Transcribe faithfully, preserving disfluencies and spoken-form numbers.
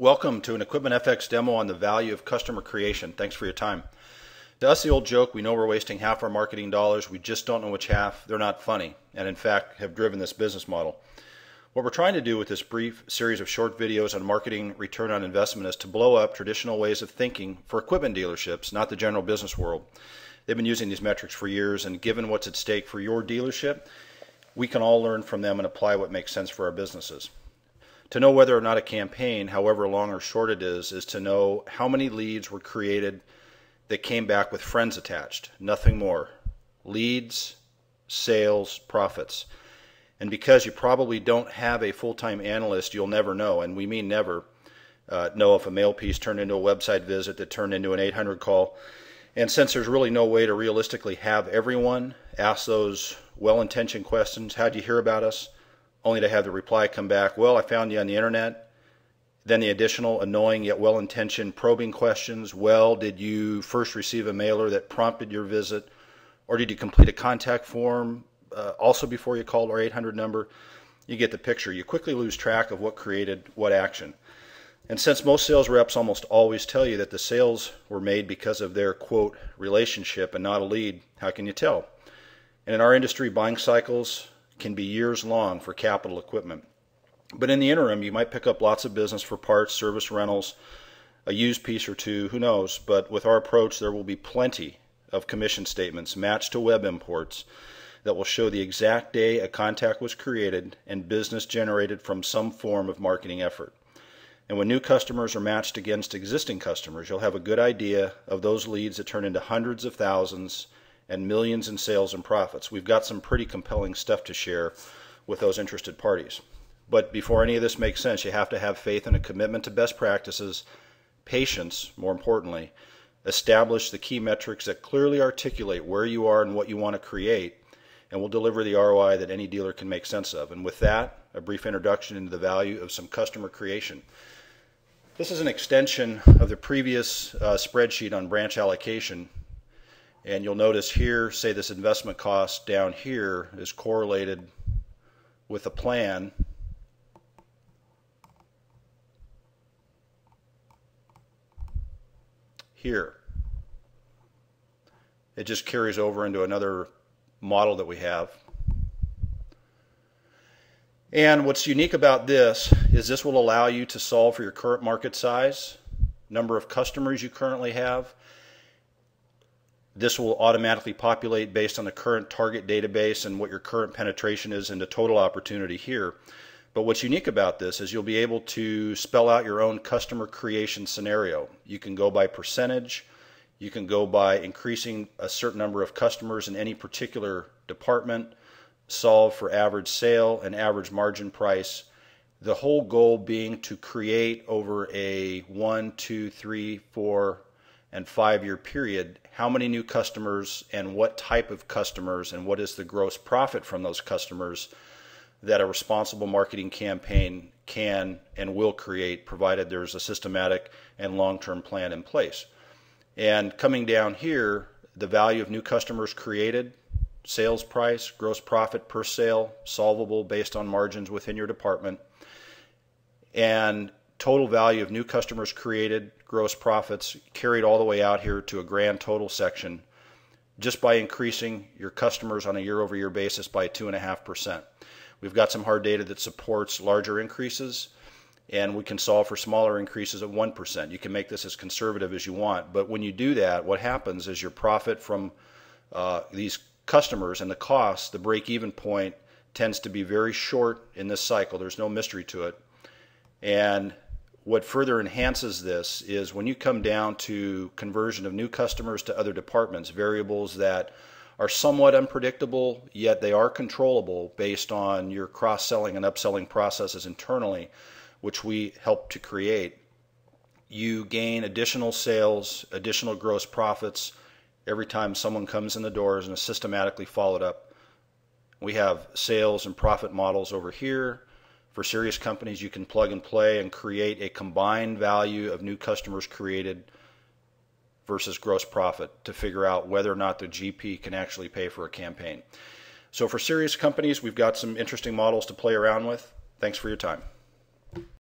Welcome to an Equipment F X demo on the value of customer creation. Thanks for your time. To us, the old joke, we know we're wasting half our marketing dollars. We just don't know which half. They're not funny, and in fact, have driven this business model. What we're trying to do with this brief series of short videos on marketing return on investment is to blow up traditional ways of thinking for equipment dealerships, not the general business world. They've been using these metrics for years, and given what's at stake for your dealership, we can all learn from them and apply what makes sense for our businesses. To know whether or not a campaign, however long or short it is, is to know how many leads were created that came back with friends attached, nothing more. Leads, sales, profits. And because you probably don't have a full-time analyst, you'll never know, and we mean never, uh, know if a mail piece turned into a website visit that turned into an eight hundred call. And since there's really no way to realistically have everyone ask those well-intentioned questions, how'd you hear about us? Only to have the reply come back, well, I found you on the internet. Then the additional annoying yet well-intentioned probing questions, well, did you first receive a mailer that prompted your visit? Or did you complete a contact form uh, also before you called our eight hundred number? You get the picture. You quickly lose track of what created what action. And since most sales reps almost always tell you that the sales were made because of their, quote, relationship and not a lead, how can you tell? And in our industry, buying cycles can be years long for capital equipment. But in the interim, you might pick up lots of business for parts, service rentals, a used piece or two, who knows, but with our approach there will be plenty of commission statements matched to web imports that will show the exact day a contact was created and business generated from some form of marketing effort. And when new customers are matched against existing customers, you'll have a good idea of those leads that turn into hundreds of thousands and millions in sales and profits. We've got some pretty compelling stuff to share with those interested parties. But before any of this makes sense, you have to have faith and a commitment to best practices, patience, more importantly, establish the key metrics that clearly articulate where you are and what you want to create, and will deliver the R O I that any dealer can make sense of. And with that, a brief introduction into the value of some customer creation. This is an extension of the previous uh, spreadsheet on branch allocation. And you'll notice here, say this investment cost down here is correlated with a plan here. It just carries over into another model that we have. And what's unique about this is this will allow you to solve for your current market size, number of customers you currently have. This will automatically populate based on the current target database and what your current penetration is into total opportunity here. But what's unique about this is you'll be able to spell out your own customer creation scenario. You can go by percentage. You can go by increasing a certain number of customers in any particular department, solve for average sale and average margin price. The whole goal being to create over a one, two, three, four, and five-year period, how many new customers and what type of customers and what is the gross profit from those customers that a responsible marketing campaign can and will create, provided there's a systematic and long-term plan in place. And coming down here, the value of new customers created, sales price, gross profit per sale, solvable based on margins within your department, and total value of new customers created, gross profits, carried all the way out here to a grand total section just by increasing your customers on a year-over-year basis by two point five percent. We've got some hard data that supports larger increases, and we can solve for smaller increases at one percent. You can make this as conservative as you want, but when you do that, what happens is your profit from uh, these customers and the cost, the break-even point, tends to be very short in this cycle. There's no mystery to it. And what further enhances this is when you come down to conversion of new customers to other departments, variables that are somewhat unpredictable, yet they are controllable based on your cross-selling and upselling processes internally, which we help to create. You gain additional sales, additional gross profits every time someone comes in the doors and is systematically followed up. We have sales and profit models over here. For serious companies, you can plug and play and create a combined value of new customers created versus gross profit to figure out whether or not the G P can actually pay for a campaign. So for serious companies, we've got some interesting models to play around with. Thanks for your time.